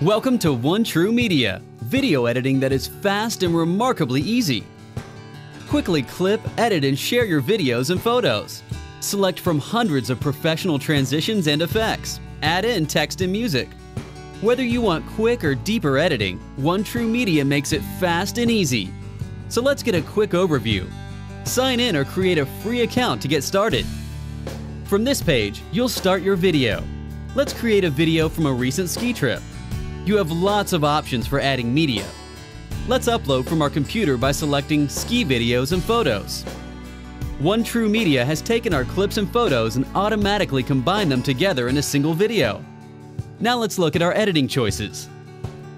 Welcome to One True Media, video editing that is fast and remarkably easy. Quickly clip, edit, and share your videos and photos. Select from hundreds of professional transitions and effects. Add in text and music. Whether you want quick or deeper editing, One True Media makes it fast and easy. So let's get a quick overview. Sign in or create a free account to get started. From this page, you'll start your video. Let's create a video from a recent ski trip. You have lots of options for adding media. Let's upload from our computer by selecting ski videos and photos. One True Media has taken our clips and photos and automatically combined them together in a single video. Now let's look at our editing choices.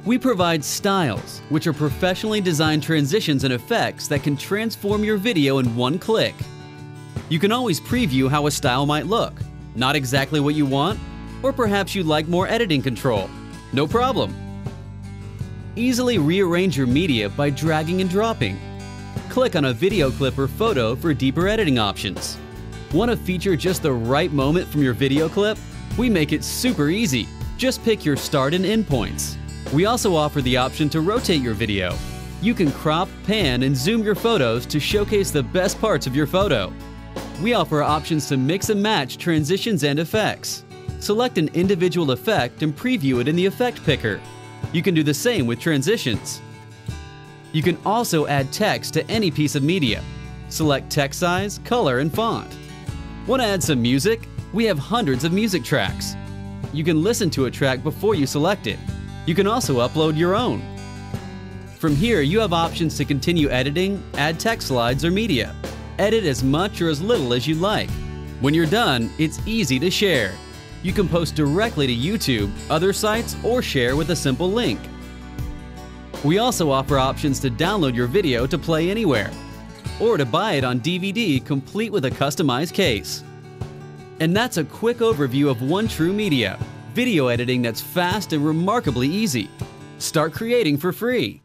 We provide styles, which are professionally designed transitions and effects that can transform your video in one click. You can always preview how a style might look. Not exactly what you want, or perhaps you'd like more editing control. No problem. Easily rearrange your media by dragging and dropping. Click on a video clip or photo for deeper editing options. Want to feature just the right moment from your video clip? We make it super easy. Just pick your start and end points. We also offer the option to rotate your video. You can crop, pan, and zoom your photos to showcase the best parts of your photo. We offer options to mix and match transitions and effects. Select an individual effect and preview it in the effect picker. You can do the same with transitions. You can also add text to any piece of media. Select text size, color, and font. Want to add some music? We have hundreds of music tracks. You can listen to a track before you select it. You can also upload your own. From here, you have options to continue editing, add text slides or media. Edit as much or as little as you like. When you're done, it's easy to share. You can post directly to YouTube, other sites, or share with a simple link. We also offer options to download your video to play anywhere, or to buy it on DVD complete with a customized case. And that's a quick overview of One True Media, video editing that's fast and remarkably easy. Start creating for free.